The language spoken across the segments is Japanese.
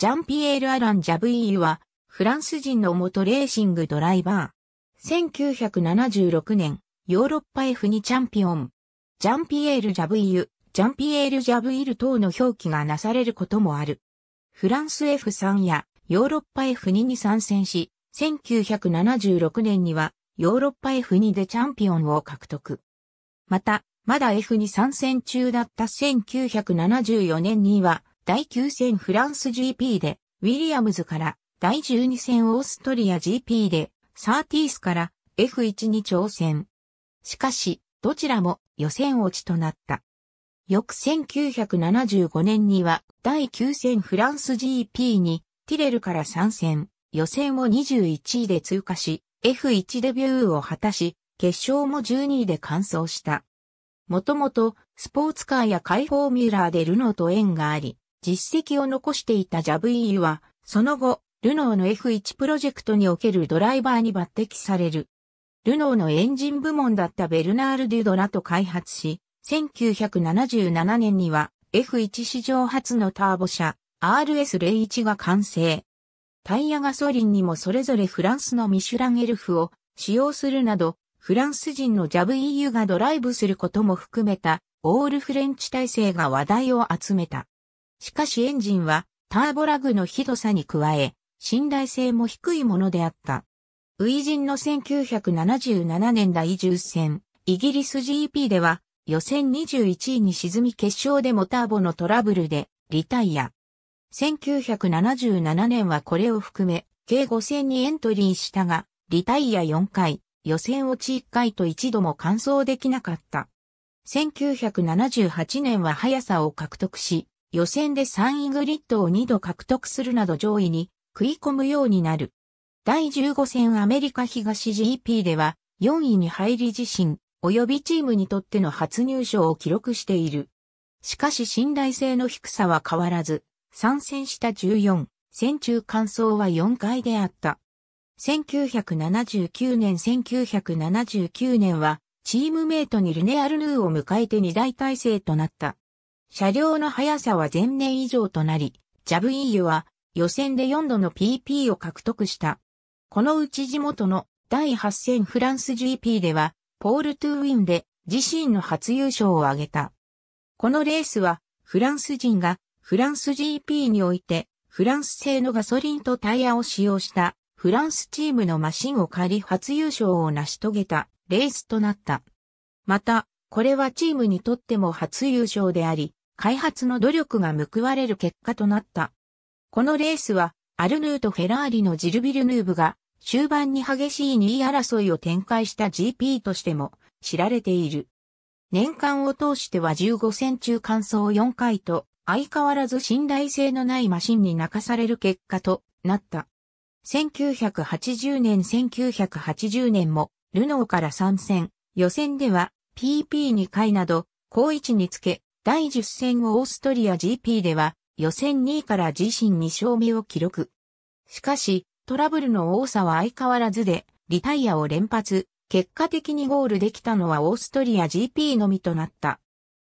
ジャンピエール・アラン・ジャブイユは、フランス人の元レーシングドライバー。1976年、ヨーロッパ F2 チャンピオン。ジャンピエール・ジャブイユ、ジャンピエール・ジャブイル等の表記がなされることもある。フランス F3 やヨーロッパ F2 に参戦し、1976年にはヨーロッパ F2 でチャンピオンを獲得。また、まだ F に参戦中だった1974年には、第9戦フランス GP で、ウィリアムズから、第12戦オーストリア GP で、サーティースから F1 に挑戦。しかし、どちらも予選落ちとなった。翌1975年には、第9戦フランス GP に、ティレルから参戦、予選を21位で通過し、F1 デビューを果たし、決勝も12位で完走した。もともとスポーツカーやカイフォーミュラーでルノーと縁があり、実績を残していたジャブイユは、その後、ルノーの F1 プロジェクトにおけるドライバーに抜擢される。ルノーのエンジン部門だったベルナール・デュドラと開発し、1977年には F1 史上初のターボ車 RS01 が完成。タイヤガソリンにもそれぞれフランスのミシュランエルフを使用するなど、フランス人のジャブイユがドライブすることも含めたオールフレンチ体制が話題を集めた。しかしエンジンはターボラグのひどさに加え、信頼性も低いものであった。初陣の1977年第10戦、イギリス GP では予選21位に沈み決勝でもターボのトラブルでリタイア。1977年はこれを含め、計5戦にエントリーしたが、リタイア4回。予選落ち1回と一度も完走できなかった。1978年は速さを獲得し、予選で3位グリッドを2度獲得するなど上位に食い込むようになる。第15戦アメリカ東 GP では4位に入り自身、及びチームにとっての初入賞を記録している。しかし信頼性の低さは変わらず、参戦した14戦中完走は4回であった。1979年は、チームメイトにルネ・アルヌーを迎えて2台体制となった。車両の速さは前年以上となり、ジャブイユは予選で4度の PP を獲得した。このうち地元の第8戦フランス GP では、ポール・トゥーウィンで自身の初優勝を挙げた。このレースは、フランス人がフランス GP において、フランス製のガソリンとタイヤを使用した。フランスチームのマシンを借り初優勝を成し遂げたレースとなった。また、これはチームにとっても初優勝であり、開発の努力が報われる結果となった。このレースは、アルヌーとフェラーリのジル・ビルヌーブが終盤に激しい2位争いを展開した GP としても知られている。年間を通しては15戦中完走4回と、相変わらず信頼性のないマシンに泣かされる結果となった。1980年も、ルノーから参戦、予選では、PP2 回など、好位置につけ、第10戦オーストリア GP では、予選2位から自身2勝目を記録。しかし、トラブルの多さは相変わらずで、リタイアを連発、結果的にゴールできたのはオーストリア GP のみとなった。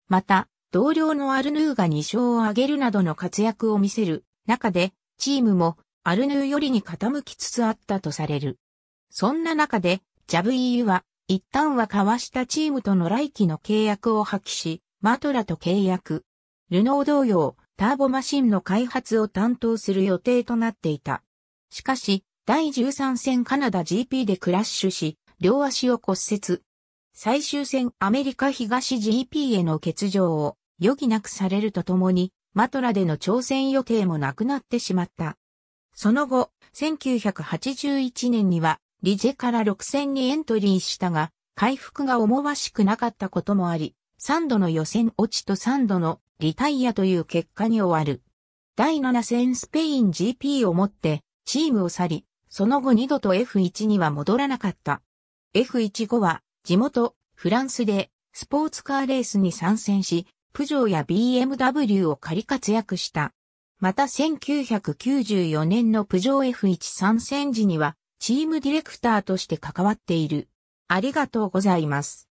また、同僚のアルヌーが2勝を挙げるなどの活躍を見せる中で、チームも、アルヌーよりに傾きつつあったとされる。そんな中で、ジャブイユは、一旦は交わしたチームとの来期の契約を破棄し、マトラと契約。ルノー同様、ターボマシンの開発を担当する予定となっていた。しかし、第13戦カナダ GP でクラッシュし、両足を骨折。最終戦アメリカ東 GP への欠場を余儀なくされるとともに、マトラでの挑戦予定もなくなってしまった。その後、1981年には、リジェから6戦にエントリーしたが、回復が思わしくなかったこともあり、3度の予選落ちと3度のリタイアという結果に終わる。第7戦スペイン GP をもって、チームを去り、その後2度と F1 には戻らなかった。F1 後は、地元、フランスで、スポーツカーレースに参戦し、プジョーや BMW を借り活躍した。また1994年のプジョー F1 参戦時にはチームディレクターとして関わっている。ありがとうございます。